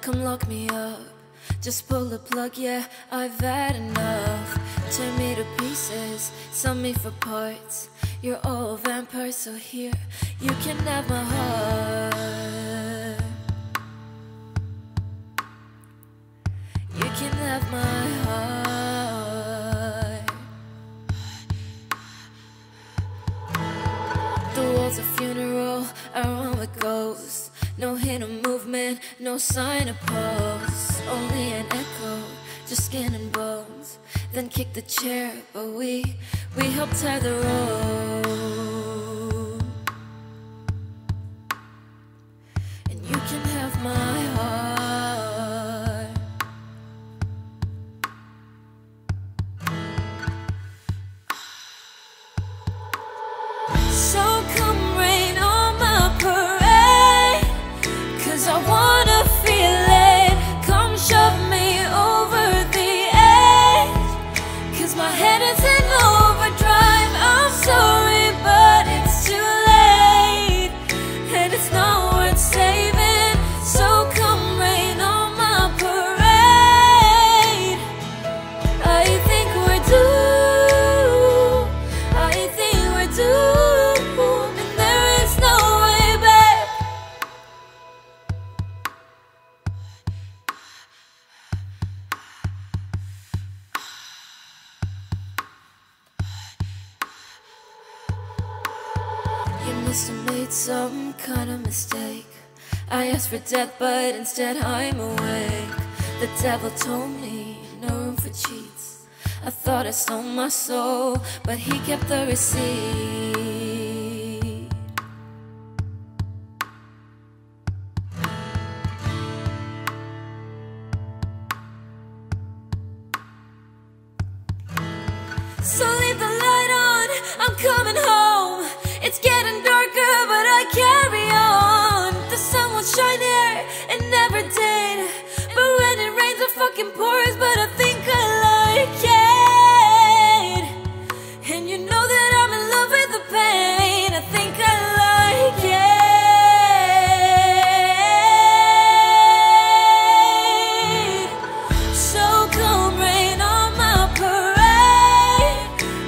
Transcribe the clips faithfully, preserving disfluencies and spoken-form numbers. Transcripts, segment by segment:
come lock me up. Just pull the plug, yeah, I've had enough. Tear me to pieces, sell me for parts. You're all vampires, so here, you can have my heart. You can have my heart. The world's a funeral, I run with ghosts. No hint of movement, no sign of pulse. Only an echo, just skin and bones. Then kick the chair, but we, we helped tie the rope. And you can have my heart. So come rain on my parade, 'cause I wanna feel it. Come shove me over the edge, 'cause my head is in overdrive. I'm sorry, but it's too late, and it's not worth saving. So come rain on my parade. I think we're due, I think we're due, and there is no way back. You must have made some kind of mistake. I asked for death, but instead I'm awake. The devil told me no room for cheats. I thought I sold my soul, but he kept the receipt. So leave the light on, I'm coming home. It's getting darker, but I carry on. The sun will shine here, it never did. But when it rains, it fucking pours. But I think I like it. And you know that I'm in love with the pain. I think I like it. So come rain on my parade,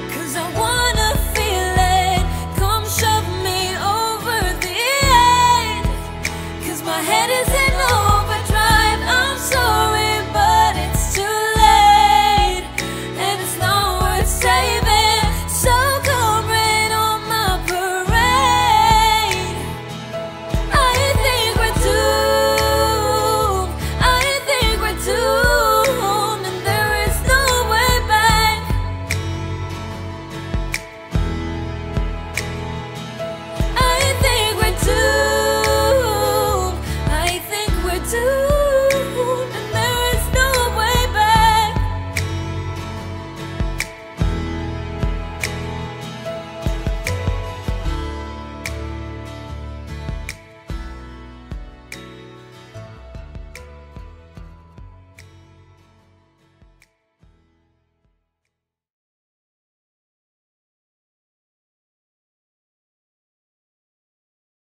'cause I wanna feel it. Come shove me over the edge, 'cause my head is in overdrive. I'm sorry, but it's too late, and it's not worth saving. So come rain on my parade. I think we're doomed, I think we're doomed, and there is no way back. I think we're doomed, I think we're doomed.